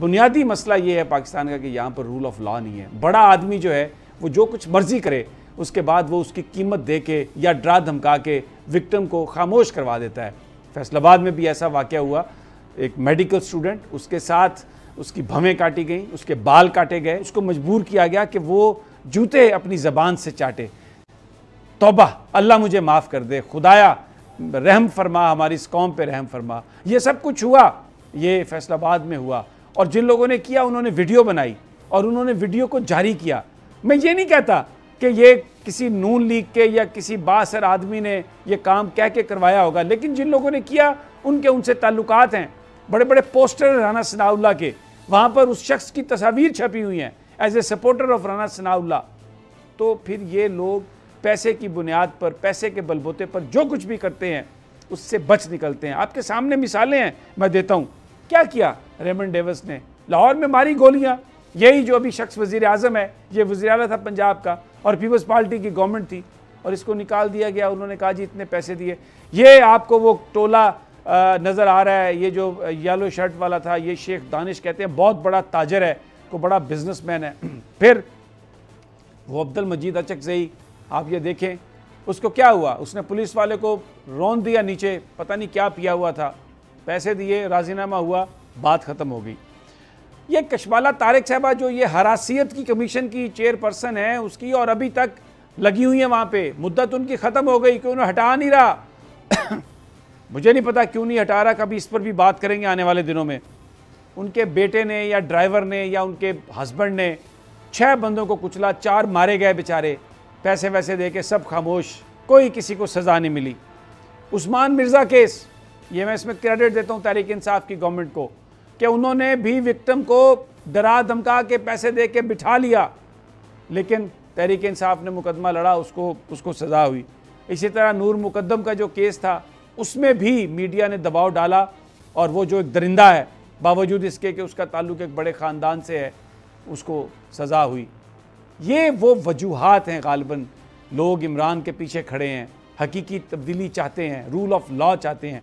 बुनियादी मसला ये है पाकिस्तान का कि यहाँ पर रूल ऑफ लॉ नहीं है। बड़ा आदमी जो है वो जो कुछ मर्जी करे उसके बाद वो उसकी कीमत दे के या डरा धमका के विक्टिम को खामोश करवा देता है। फैसलाबाद में भी ऐसा वाक़या हुआ, एक मेडिकल स्टूडेंट, उसके साथ उसकी भवें काटी गई, उसके बाल काटे गए, उसको मजबूर किया गया कि वो जूते अपनी ज़बान से चाटे। तौबा, अल्लाह मुझे माफ़ कर दे, खुदाया रहम फरमा, हमारी इस कौम पे रहम फरमा। ये सब कुछ हुआ, ये फैसलाबाद में हुआ और जिन लोगों ने किया उन्होंने वीडियो बनाई और उन्होंने वीडियो को जारी किया। मैं ये नहीं कहता कि ये किसी नून लीग के या किसी बासर आदमी ने ये काम कह के करवाया होगा, लेकिन जिन लोगों ने किया उनके उनसे ताल्लुकात हैं। बड़े बड़े पोस्टर राना सनाउल्लाह के, वहाँ पर उस शख्स की तस्वीर छपी हुई हैं as a supporter of Rana Sanaullah. तो फिर ये लोग पैसे की बुनियाद पर, पैसे के बलबोते पर जो कुछ भी करते हैं उससे बच निकलते हैं। आपके सामने मिसालें हैं, मैं देता हूँ। क्या किया रेमंड डेविस ने? लाहौर में मारी गोलियाँ। यही जो अभी शख्स वज़ीर आज़म है, ये वज़ीर आला था पंजाब का और पीपल्स पार्टी की गवर्नमेंट थी और इसको निकाल दिया गया। उन्होंने कहा जी इतने पैसे दिए। ये आपको वो टोला नज़र आ रहा है, ये जो येलो शर्ट वाला था, ये शेख दानिश कहते हैं, बहुत बड़ा ताजर है, को बड़ा बिजनेसमैन है। फिर वो अब्दुल मजीद अचक से ही आप ये देखें उसको क्या हुआ। उसने पुलिस वाले को रौन दिया नीचे, पता नहीं क्या पिया हुआ था, पैसे दिए, राजीनामा हुआ, बात ख़त्म हो गई। ये कशबाला तारक साहबा जो ये हरासियत की कमीशन की चेयरपर्सन है उसकी, और अभी तक लगी हुई है वहाँ पे, मुद्दत उनकी ख़त्म हो गई कि उन्हें हटा नहीं रहा। मुझे नहीं पता क्यों नहीं हटा रहा, कभी इस पर भी बात करेंगे आने वाले दिनों में। उनके बेटे ने या ड्राइवर ने या उनके हस्बैंड ने 6 बंदों को कुचला, 4 मारे गए बेचारे, पैसे वैसे दे के सब खामोश, कोई किसी को सज़ा नहीं मिली। उस्मान मिर्ज़ा केस, ये मैं इसमें क्रेडिट देता हूँ तहरीक इंसाफ की गवर्नमेंट को कि उन्होंने भी विक्टिम को डरा धमका के पैसे दे के बिठा लिया, लेकिन तहरीक इंसाफ ने मुकदमा लड़ा, उसको सज़ा हुई। इसी तरह नूर मुकद्दम का जो केस था उसमें भी मीडिया ने दबाव डाला और वो जो एक दरिंदा है, बावजूद इसके कि उसका ताल्लुक एक बड़े ख़ानदान से है, उसको सज़ा हुई। ये वो वजूहात हैं गालिबन, लोग इमरान के पीछे खड़े हैं, हकीकी तब्दीली चाहते हैं, रूल ऑफ लॉ चाहते हैं।